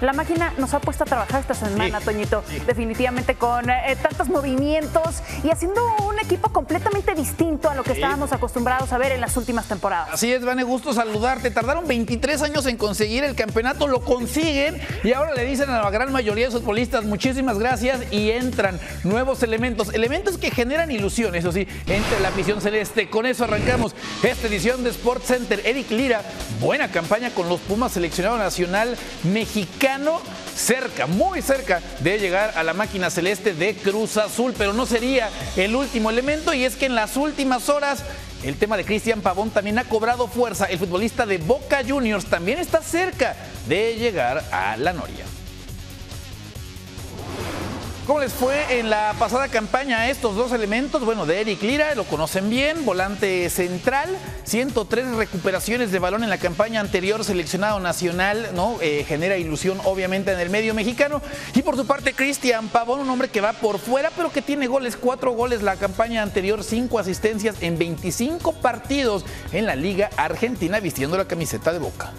La máquina nos ha puesto a trabajar esta semana, sí, Toñito, sí, definitivamente con tantos movimientos y haciendo un equipo completamente distinto a lo que sí estábamos acostumbrados a ver en las últimas temporadas. Así es, Vane, gusto saludarte. Tardaron 23 años en conseguir el campeonato, lo consiguen y ahora le dicen a la gran mayoría de futbolistas muchísimas gracias y entran nuevos elementos, elementos que generan ilusión, eso sí, entre la afición celeste. Con eso arrancamos esta edición de SportsCenter. Erik Lira, buena campaña con los Pumas, seleccionado nacional mexicano. Cerca, muy cerca de llegar a la máquina celeste de Cruz Azul, pero no sería el último elemento, y es que en las últimas horas el tema de Cristian Pavón también ha cobrado fuerza. El futbolista de Boca Juniors también está cerca de llegar a la noria. ¿Cómo les fue en la pasada campaña a estos dos elementos? Bueno, de Erik Lira, lo conocen bien, volante central, 103 recuperaciones de balón en la campaña anterior, seleccionado nacional, ¿no? Genera ilusión obviamente en el medio mexicano. Y por su parte, Cristian Pavón, un hombre que va por fuera, pero que tiene goles, 4 goles la campaña anterior, 5 asistencias en 25 partidos en la Liga Argentina, vistiendo la camiseta de Boca.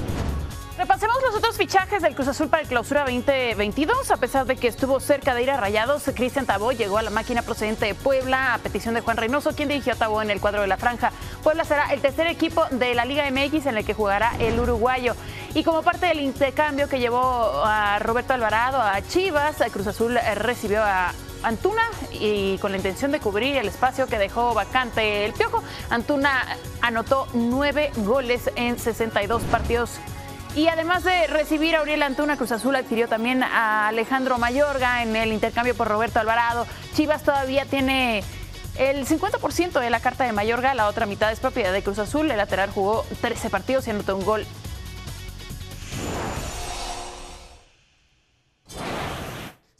Repasemos los otros fichajes del Cruz Azul para el Clausura 2022. A pesar de que estuvo cerca de ir a Rayados, Cristian Pavón llegó a la máquina procedente de Puebla a petición de Juan Reynoso, quien dirigió a Pavón en el cuadro de la franja. Puebla será el tercer equipo de la Liga MX en el que jugará el uruguayo. Y como parte del intercambio que llevó a Roberto Alvarado a Chivas, el Cruz Azul recibió a Antuna, y con la intención de cubrir el espacio que dejó vacante el Piojo. Antuna anotó 9 goles en 62 partidos. Y además de recibir a Uriel Antuna, Cruz Azul adquirió también a Alejandro Mayorga en el intercambio por Roberto Alvarado. Chivas todavía tiene el 50% de la carta de Mayorga, la otra mitad es propiedad de Cruz Azul. El lateral jugó 13 partidos y anotó un gol.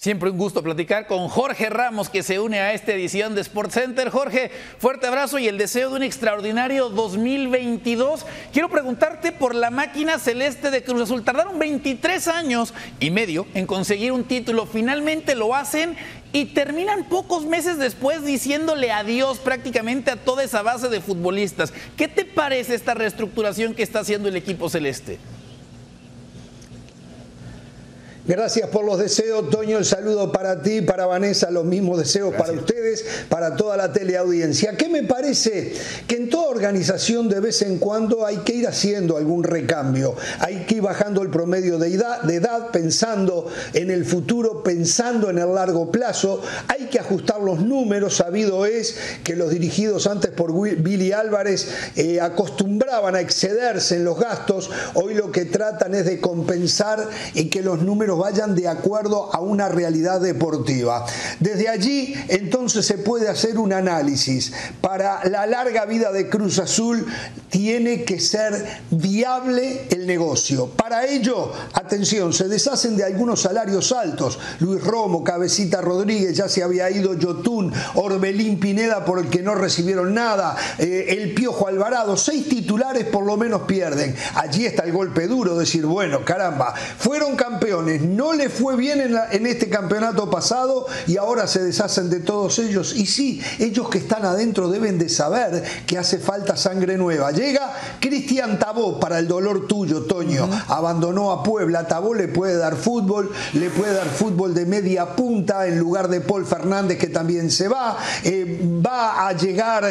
Siempre un gusto platicar con Jorge Ramos, que se une a esta edición de SportsCenter. Jorge, fuerte abrazo y el deseo de un extraordinario 2022. Quiero preguntarte por la máquina celeste de Cruz Azul. Tardaron 23 años y medio en conseguir un título. Finalmente lo hacen y terminan pocos meses después diciéndole adiós prácticamente a toda esa base de futbolistas. ¿Qué te parece esta reestructuración que está haciendo el equipo celeste? Gracias por los deseos, Toño, el saludo para ti, para Vanessa, los mismos deseos. Gracias. Para ustedes, para toda la teleaudiencia. ¿Qué me parece? Que en toda organización de vez en cuando hay que ir haciendo algún recambio, hay que ir bajando el promedio de edad, pensando en el futuro, pensando en el largo plazo, hay que ajustar los números. Sabido es que los dirigidos antes por Billy Álvarez acostumbraban a excederse en los gastos, hoy lo que tratan es de compensar y que los números vayan de acuerdo a una realidad deportiva. Desde allí, entonces, se puede hacer un análisis. Para la larga vida de Cruz Azul tiene que ser viable el negocio. Para ello, atención, se deshacen de algunos salarios altos. Luis Romo, Cabecita Rodríguez, ya se había ido Yotún, Orbelín Pineda, por el que no recibieron nada, el Piojo Alvarado, 6 titulares por lo menos pierden. Allí está el golpe duro, decir, bueno, caramba, fueron campeones, no le fue bien en este campeonato pasado y ahora se deshacen de todos ellos. Y sí, ellos que están adentro deben de saber que hace falta sangre nueva. Llega Cristian Pavón para el dolor tuyo, Toño. Abandonó a Puebla. Pavón le puede dar fútbol de media punta en lugar de Paul Fernández, que también se va. Va a llegar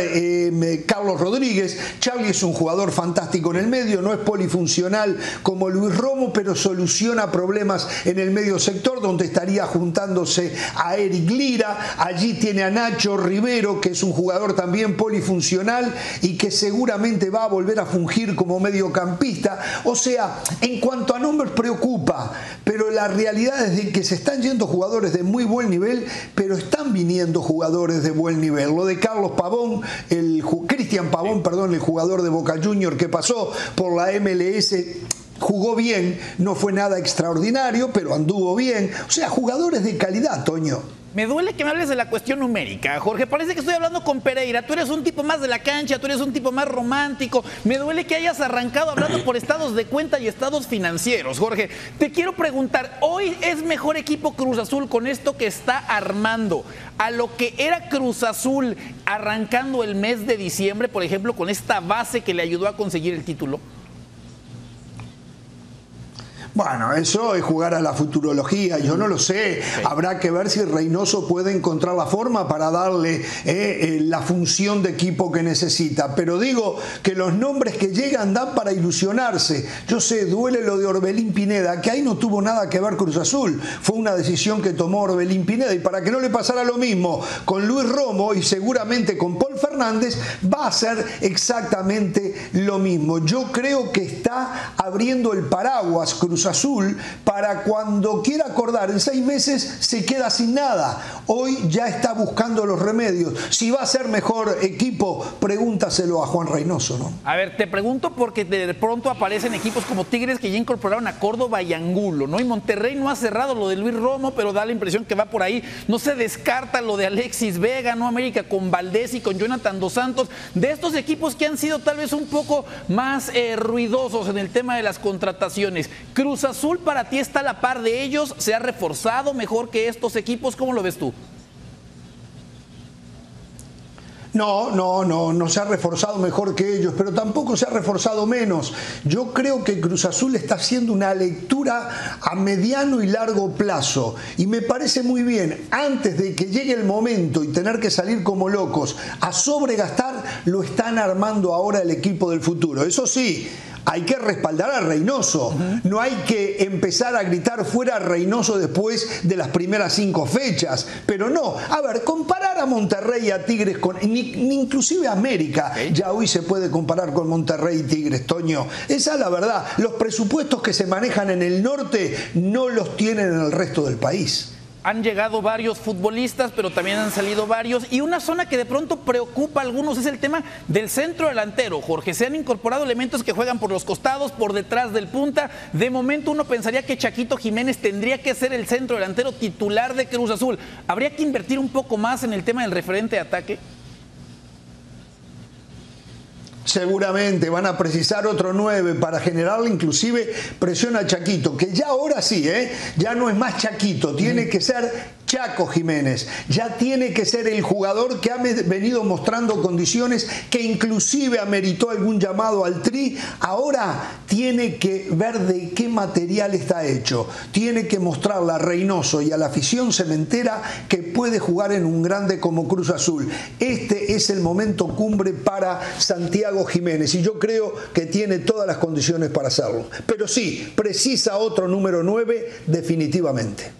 Carlos Rodríguez. Charlie es un jugador fantástico en el medio, no es polifuncional como Luis Romo, pero soluciona problemas en el medio sector, donde estaría juntándose a Erik Lira. Allí tiene a Nacho Rivero, que es un jugador también polifuncional y que seguramente va a volver a fungir como mediocampista. O sea, en cuanto a nombres preocupa, pero la realidad es de que se están yendo jugadores de muy buen nivel, pero están viniendo jugadores de buen nivel. Lo de Carlos Pavón, Cristian Pavón, perdón, el jugador de Boca Juniors que pasó por la MLS, jugó bien, no fue nada extraordinario, pero anduvo bien. O sea, jugadores de calidad, Toño. Me duele que me hables de la cuestión numérica, Jorge. Parece que estoy hablando con Pereira. Tú eres un tipo más de la cancha, tú eres un tipo más romántico. Me duele que hayas arrancado hablando por estados de cuenta y estados financieros, Jorge. Te quiero preguntar, ¿hoy es mejor equipo Cruz Azul con esto que está armando a lo que era Cruz Azul arrancando el mes de diciembre, por ejemplo, con esta base que le ayudó a conseguir el título? Bueno, eso es jugar a la futurología, yo no lo sé. Sí. Habrá que ver si Reynoso puede encontrar la forma para darle la función de equipo que necesita. Pero digo que los nombres que llegan dan para ilusionarse. Yo sé, duele lo de Orbelín Pineda, que ahí no tuvo nada que ver Cruz Azul. Fue una decisión que tomó Orbelín Pineda. Y para que no le pasara lo mismo con Luis Romo y seguramente con Paul Fernández, va a ser exactamente lo mismo. Yo creo que está abriendo el paraguas Cruz Azul para cuando quiera acordar. En 6 meses se queda sin nada. Hoy ya está buscando los remedios. Si va a ser mejor equipo, pregúntaselo a Juan Reynoso, ¿no? A ver, te pregunto porque de pronto aparecen equipos como Tigres que ya incorporaron a Córdoba y Angulo, ¿no? Y Monterrey no ha cerrado lo de Luis Romo, pero da la impresión que va por ahí. No se descarta lo de Alexis Vega, ¿no? América con Valdés y con Jonathan Dos Santos. De estos equipos que han sido tal vez un poco más ruidosos en el tema de las contrataciones, ¿Cruz Azul para ti está a la par de ellos? ¿Se ha reforzado mejor que estos equipos? ¿Cómo lo ves tú? No se ha reforzado mejor que ellos, pero tampoco se ha reforzado menos. Yo creo que Cruz Azul está haciendo una lectura a mediano y largo plazo y me parece muy bien, antes de que llegue el momento y tener que salir como locos a sobregastar, lo están armando ahora el equipo del futuro. Eso sí, hay que respaldar a Reynoso, no hay que empezar a gritar fuera a Reynoso después de las primeras 5 fechas, pero no, a ver, comparar a Monterrey y a Tigres con, inclusive América, ya hoy se puede comparar con Monterrey y Tigres, Toño, esa es la verdad, los presupuestos que se manejan en el norte no los tienen en el resto del país. Han llegado varios futbolistas, pero también han salido varios. Y una zona que de pronto preocupa a algunos es el tema del centro delantero, Jorge. Se han incorporado elementos que juegan por los costados, por detrás del punta. De momento uno pensaría que Chaquito Jiménez tendría que ser el centro delantero titular de Cruz Azul. ¿Habría que invertir un poco más en el tema del referente de ataque? Seguramente van a precisar otro 9 para generarle inclusive presión a Chaquito, que ya ahora sí, ya no es más Chaquito, tiene que ser Chaco Jiménez, ya tiene que ser el jugador que ha venido mostrando condiciones, que inclusive ameritó algún llamado al Tri. Ahora tiene que ver de qué material está hecho, tiene que mostrarle a Reynoso y a la afición cementera que puede jugar en un grande como Cruz Azul. Este es el momento cumbre para Santiago Jiménez y yo creo que tiene todas las condiciones para hacerlo. Pero sí, precisa otro número 9 definitivamente.